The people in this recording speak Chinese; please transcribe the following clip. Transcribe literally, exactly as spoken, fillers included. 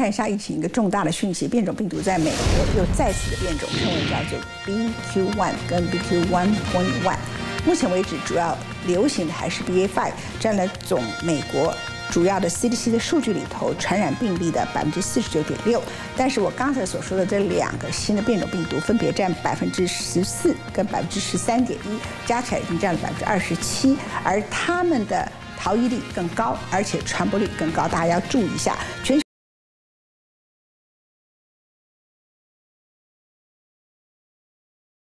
看一下疫情一个重大的讯息，变种病毒在美国又再次的变种，称为叫做 B Q 一 跟 B Q 一 点 一。目前为止，主要流行的还是 B A 五，占了总美国主要的 C D C 的数据里头传染病例的百分之四十九点六。但是我刚才所说的这两个新的变种病毒，分别占百分之十四跟百分之十三点一，加起来已经占了百分之二十七，而他们的逃逸力更高，而且传播力更高，大家要注意一下。全